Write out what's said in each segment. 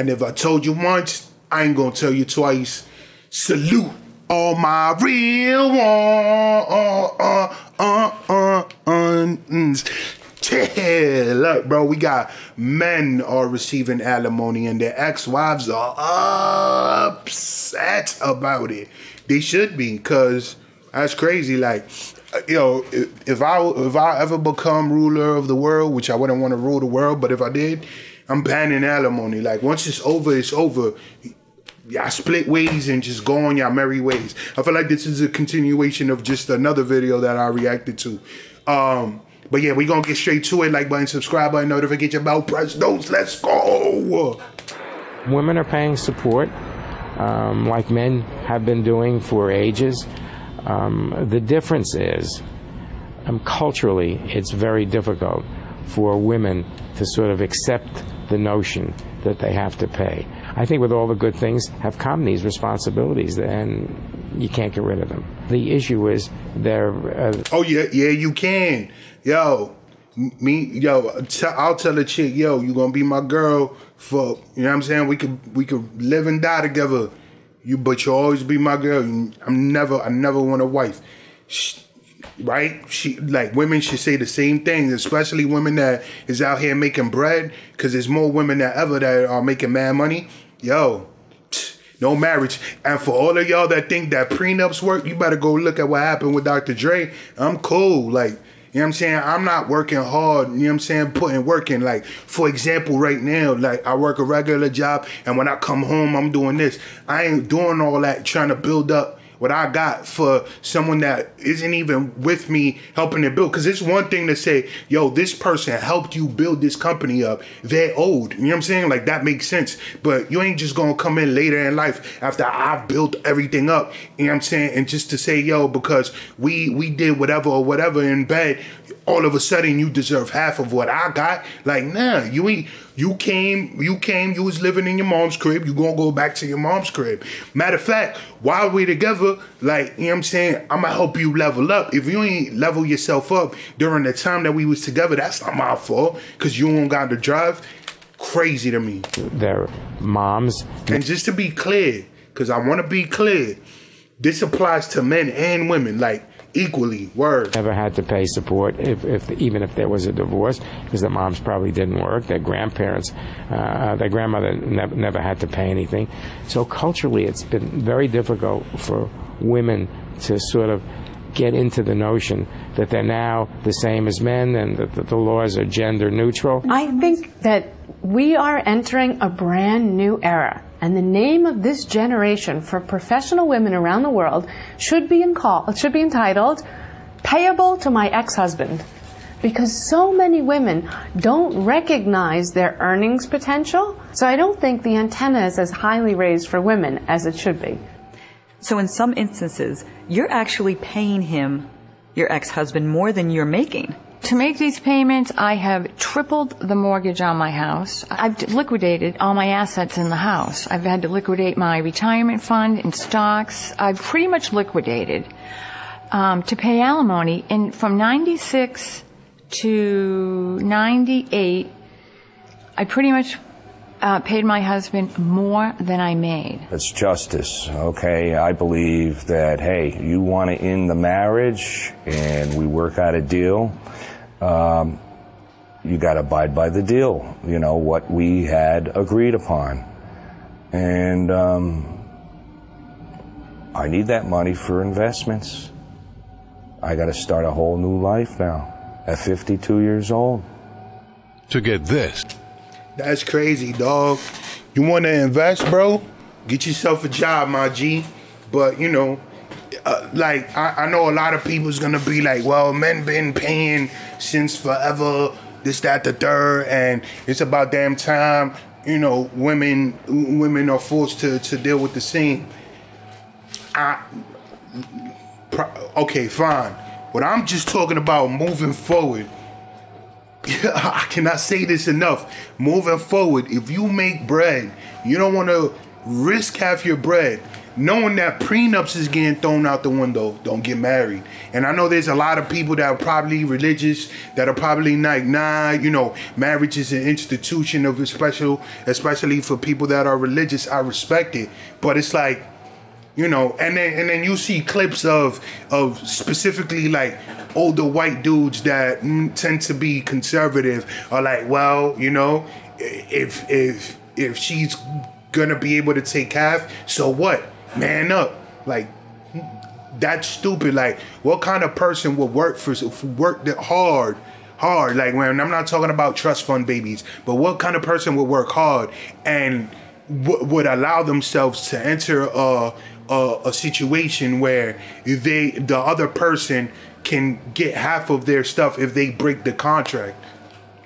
And if I told you once, I ain't gonna tell you twice. Salute all my real ones. Yeah, look, bro, we got men are receiving alimony and their ex-wives are upset about it. They should be, because that's crazy. Like, you know, if I ever become ruler of the world, which I wouldn't want to rule the world, but if I did, I'm banning alimony. Like, once it's over, it's over. Y'all split ways and just go on y'all merry ways. I feel like this is a continuation of just another video that I reacted to. But yeah, we gonna get straight to it. Like button, subscribe button, notification bell, press those. Let's go. Women are paying support, like men have been doing for ages. The difference is, culturally, it's very difficult for women to sort of accept the notion that they have to pay. I think with all the good things have come these responsibilities, and you can't get rid of them. The issue is they're... oh, yeah, yeah, you can. Yo, I'll tell a chick, yo, you gonna be my girl for, you know what I'm saying? We could live and die together. But you'll always be my girl. I never want a wife. Right? Like, women should say the same thing, especially women that is out here making bread, because there's more women than ever that are making mad money. Yo, no marriage. And for all of y'all that think that prenups work, you better go look at what happened with Dr. Dre. I'm cool. Like, you know what I'm saying? I'm not working hard, you know what I'm saying? Putting work in. Like, for example, right now, like, I work a regular job, and when I come home, I'm doing this. I ain't doing all that trying to build up what I got for someone that isn't even with me helping to build. Because it's one thing to say, yo, this person helped you build this company up. They're old. You know what I'm saying? Like, that makes sense. But you ain't just going to come in later in life after I've built everything up. You know what I'm saying? And just to say, yo, because we did whatever or whatever in bed, all of a sudden you deserve half of what I got. Like, nah, you ain't. You came, you was living in your mom's crib, you gonna go back to your mom's crib. Matter of fact, while we together, like, you know what I'm saying, I'ma help you level up. If you ain't level yourself up during the time that we was together, that's not my fault, because you don't got the drive. Crazy to me. Their moms. And just to be clear, because I wanna be clear, this applies to men and women, like, equally. Word. Never had to pay support even if there was a divorce, because the moms probably didn't work. Their grandparents, their grandmother never had to pay anything. So culturally, it's been very difficult for women to sort of get into the notion that they're now the same as men and that the laws are gender neutral. I think that we are entering a brand new era. And the name of this generation for professional women around the world should be entitled "Payable to My Ex-Husband," because so many women don't recognize their earnings potential. So I don't think the antenna is as highly raised for women as it should be. So in some instances, you're actually paying him, your ex-husband, more than you're making. To make these payments, I have tripled the mortgage on my house. I've liquidated all my assets in the house. I've had to liquidate my retirement fund and stocks. I've pretty much liquidated to pay alimony. And from 96 to 98, I pretty much paid my husband more than I made. It's justice, okay? I believe that, hey, you want to end the marriage and we work out a deal. You got to abide by the deal, you know, what we had agreed upon. And I need that money for investments. I got to start a whole new life now at 52 years old. To get this. That's crazy, dog. You want to invest, bro? Get yourself a job, my G. But, you know, like, I know a lot of people's going to be like, well, men been paying since forever, this, that, the third, and it's about damn time, you know, women are forced to deal with the same. Okay, fine. But I'm just talking about moving forward. I cannot say this enough. Moving forward, if you make bread, you don't want to risk half your bread knowing that prenups is getting thrown out the window, don't get married. And I know there's a lot of people that are probably religious, that are probably like, nah, you know, marriage is an institution of special, especially for people that are religious. I respect it, but it's like, you know, and then you see clips of specifically like older white dudes that tend to be conservative are like, well, you know, if she's gonna be able to take half, so what? Man up. Like, that's stupid. Like, what kind of person would work that hard? Like, when I'm not talking about trust fund babies, but what kind of person would work hard and would allow themselves to enter a situation where the other person can get half of their stuff if they break the contract?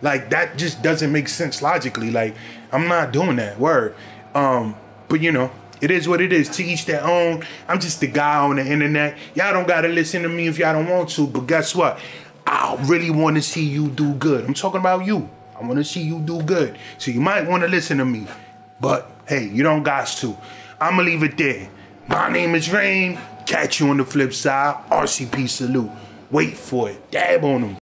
Like, that just doesn't make sense logically. Like, I'm not doing that. Word. But you know, it is what it is. To each their own. I'm just the guy on the internet. Y'all don't gotta listen to me if y'all don't want to, but guess what? I really wanna see you do good. I'm talking about you. I wanna see you do good. So you might wanna listen to me, but hey, you don't got to. I'ma leave it there. My name is Rain. Catch you on the flip side. RCP salute. Wait for it. Dab on them.